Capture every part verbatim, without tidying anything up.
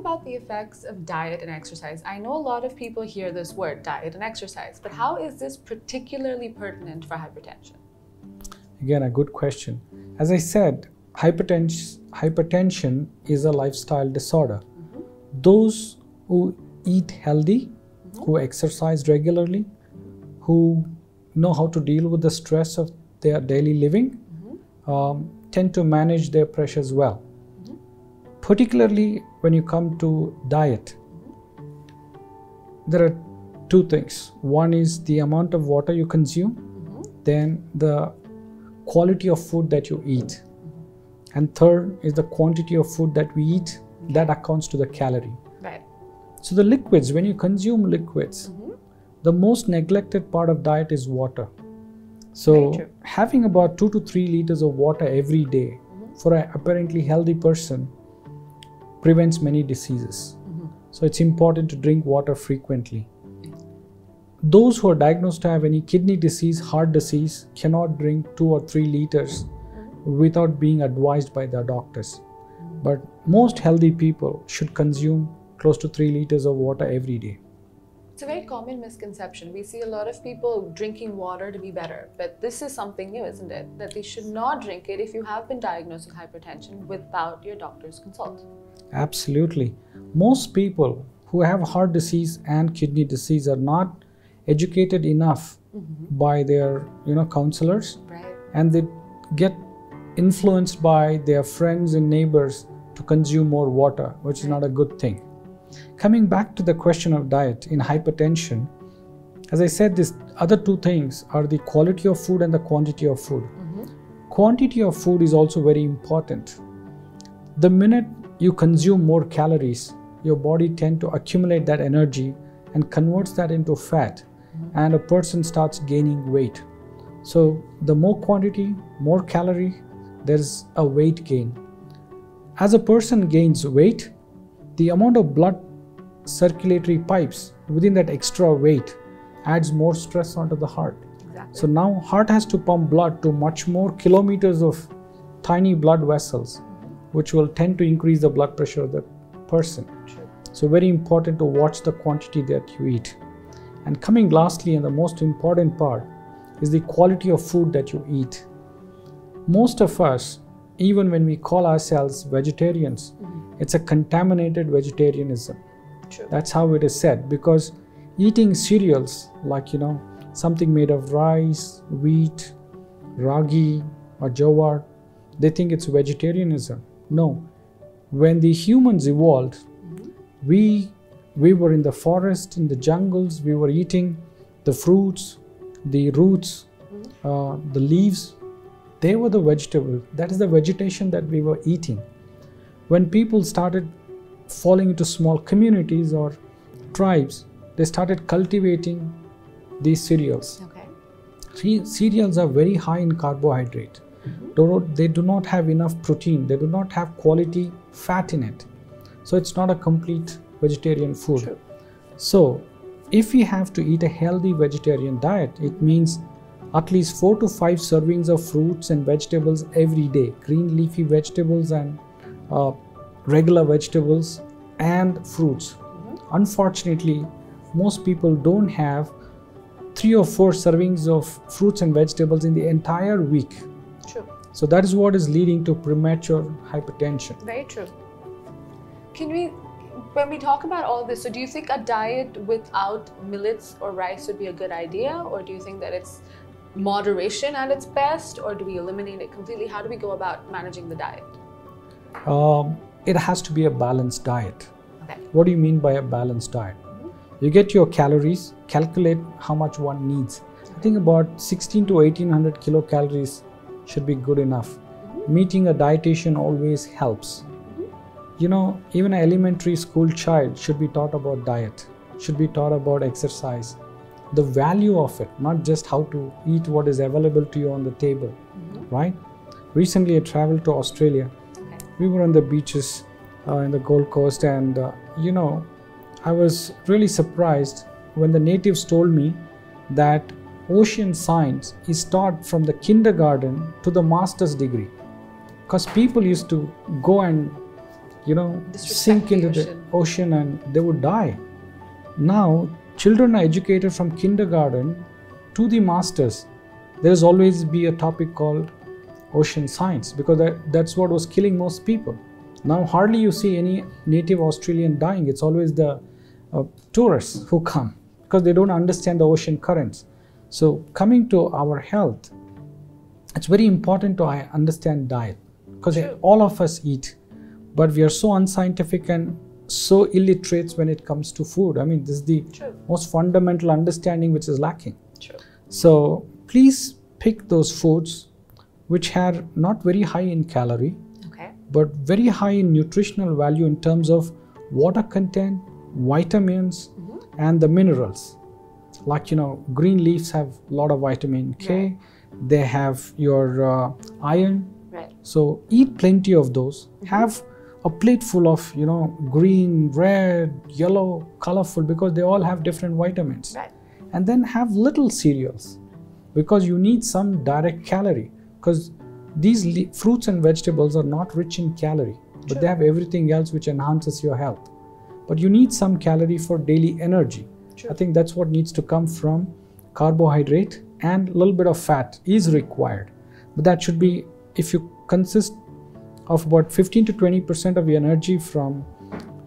about the effects of diet and exercise. I know a lot of people hear this word, diet and exercise, but how is this particularly pertinent for hypertension? Again, a good question. As I said, hypertension, hypertension is a lifestyle disorder. Mm-hmm. Those who eat healthy, mm-hmm. who exercise regularly, who know how to deal with the stress of their daily living, mm-hmm. um, tend to manage their pressures well. Mm-hmm. Particularly when you come to diet, mm-hmm. there are two things. One is the amount of water you consume, mm-hmm. then the quality of food that you eat. And third is the quantity of food that we eat, okay. that accounts to the calorie. Right. So the liquids, when you consume liquids, mm-hmm. the most neglected part of diet is water. So having about two to three liters of water every day mm-hmm. for an apparently healthy person prevents many diseases. Mm-hmm. So it's important to drink water frequently. Those who are diagnosed to have any kidney disease, heart disease, cannot drink two or three liters without being advised by their doctors. But most healthy people should consume close to three liters of water every day. It's a very common misconception. We see a lot of people drinking water to be better, but this is something new, isn't it? That they should not drink it if you have been diagnosed with hypertension without your doctor's consult. Absolutely. Most people who have heart disease and kidney disease are not educated enough mm-hmm. by their, you know, counselors, right. and they get influenced by their friends and neighbors to consume more water, which is not a good thing. Coming back to the question of diet in hypertension, as I said, these other two things are the quality of food and the quantity of food. Mm-hmm. Quantity of food is also very important. The minute you consume more calories, your body tends to accumulate that energy and converts that into fat, mm-hmm. and a person starts gaining weight. So the more quantity, more calorie, there's a weight gain. As a person gains weight, the amount of blood circulatory pipes within that extra weight adds more stress onto the heart. Exactly. So now heart has to pump blood to much more kilometers of tiny blood vessels, which will tend to increase the blood pressure of the person. Sure. So very important to watch the quantity that you eat. And coming lastly, and the most important part, is the quality of food that you eat. Most of us, even when we call ourselves vegetarians, mm-hmm. it's a contaminated vegetarianism. True. That's how it is said, because eating cereals like, you know, something made of rice, wheat, ragi or jowar, they think it's vegetarianism. No, when the humans evolved, mm-hmm. we, we were in the forest, in the jungles, we were eating the fruits, the roots, mm-hmm. uh, the leaves. They were the vegetable. That is the vegetation that we were eating. When people started falling into small communities or tribes, they started cultivating these cereals. Okay. C- cereals are very high in carbohydrate. Mm-hmm. They do not have enough protein. They do not have quality fat in it. So it's not a complete vegetarian food. True. So if we have to eat a healthy vegetarian diet, it means at least four to five servings of fruits and vegetables every day, green leafy vegetables and uh, regular vegetables and fruits. Mm-hmm. Unfortunately, most people don't have three or four servings of fruits and vegetables in the entire week. True. So that is what is leading to premature hypertension. Very true. Can we, when we talk about all this, so do you think a diet without millets or rice would be a good idea, or do you think that it's moderation at its best, or do we eliminate it completely? How do we go about managing the diet? Um, it has to be a balanced diet. Okay. What do you mean by a balanced diet? Mm-hmm. You get your calories, calculate how much one needs. I think about sixteen to eighteen hundred kilocalories should be good enough. Mm-hmm. Meeting a dietitian always helps. Mm-hmm. You know, even an elementary school child should be taught about diet, should be taught about exercise, the value of it, not just how to eat what is available to you on the table, mm-hmm. right? Recently, I traveled to Australia. Okay. We were on the beaches uh, in the Gold Coast, and uh, you know, I was really surprised when the natives told me that ocean science is taught from the kindergarten to the master's degree, because people used to go and, you know, sink into the ocean. the ocean and they would die. Now, children are educated from kindergarten to the masters. There will always be a topic called ocean science, because that, that's what was killing most people. Now, hardly you see any native Australian dying. It's always the uh, tourists who come, because they don't understand the ocean currents. So coming to our health, it's very important to understand diet, because all of us eat, but we are so unscientific and so illiterate when it comes to food. I mean, this is the True. most fundamental understanding which is lacking. True. So please pick those foods which are not very high in calorie, okay, but very high in nutritional value in terms of water content, vitamins, mm-hmm. and the minerals. Like, you know, green leaves have a lot of vitamin K. Right. They have your uh, iron. Right. So eat plenty of those. Mm-hmm. Have a plate full of, you know, green, red, yellow, colorful, because they all have different vitamins. Right. And then have little cereals, because you need some direct calorie, because these le fruits and vegetables are not rich in calorie, but True. they have everything else which enhances your health. But you need some calorie for daily energy. True. I think that's what needs to come from carbohydrate, and a little bit of fat is required. But that should be, if you consist of about fifteen to twenty percent of your energy from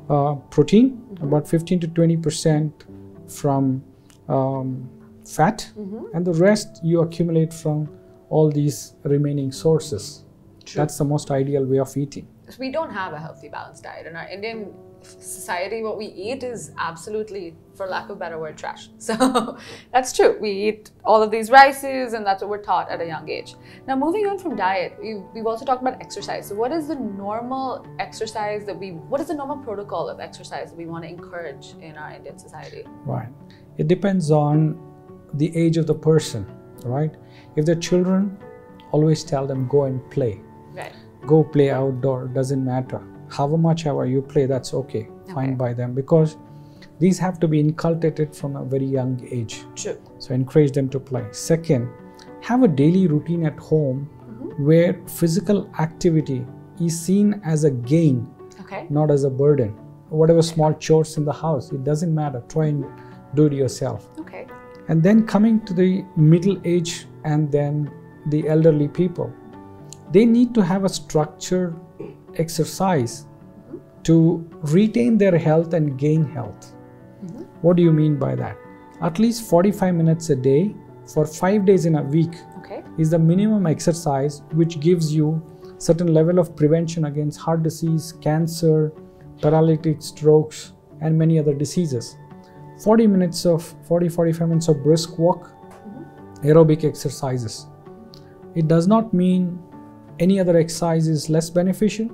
uh, protein, mm-hmm. about fifteen to twenty percent from um, fat, mm-hmm. and the rest you accumulate from all these remaining sources. True. That's the most ideal way of eating. We don't have a healthy, balanced diet in our Indian society. What we eat is absolutely, for lack of a better word, trash. So that's true. We eat all of these rices, and that's what we're taught at a young age. Now, moving on from diet, we've, we've also talked about exercise. So what is the normal exercise that we, what is the normal protocol of exercise that we want to encourage in our Indian society? Right. It depends on the age of the person, right? If they're children, always tell them, go and play. Right. Go play outdoor, doesn't matter. However much hour you play, that's okay, okay. Fine by them, because these have to be inculcated from a very young age. True. So encourage them to play. Second, have a daily routine at home, mm-hmm. where physical activity is seen as a gain, okay. not as a burden. Whatever small chores in the house, it doesn't matter. Try and do it yourself. Okay. And then coming to the middle age and then the elderly people, they need to have a structured exercise mm-hmm. to retain their health and gain health. Mm-hmm. What do you mean by that? At least forty-five minutes a day for five days in a week, okay. is the minimum exercise, which gives you certain level of prevention against heart disease, cancer, paralytic strokes, and many other diseases. forty minutes of forty, forty-five minutes of brisk walk, mm-hmm. aerobic exercises. It does not mean any other exercise is less beneficial.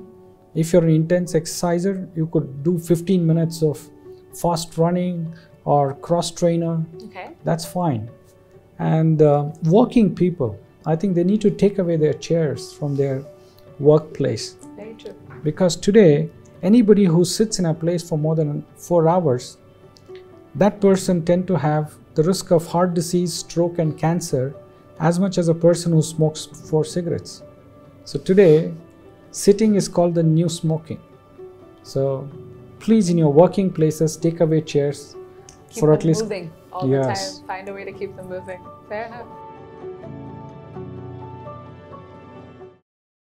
If you're an intense exerciser, you could do fifteen minutes of fast running or cross trainer. Okay. That's fine. And uh, working people, I think they need to take away their chairs from their workplace. Very true. Because today, anybody who sits in a place for more than four hours, that person tend to have the risk of heart disease, stroke, and cancer as much as a person who smokes four cigarettes. So today, sitting is called the new smoking. So please, in your working places, take away chairs. Keep for them at least moving all yes. the time. Find a way to keep them moving. Fair enough.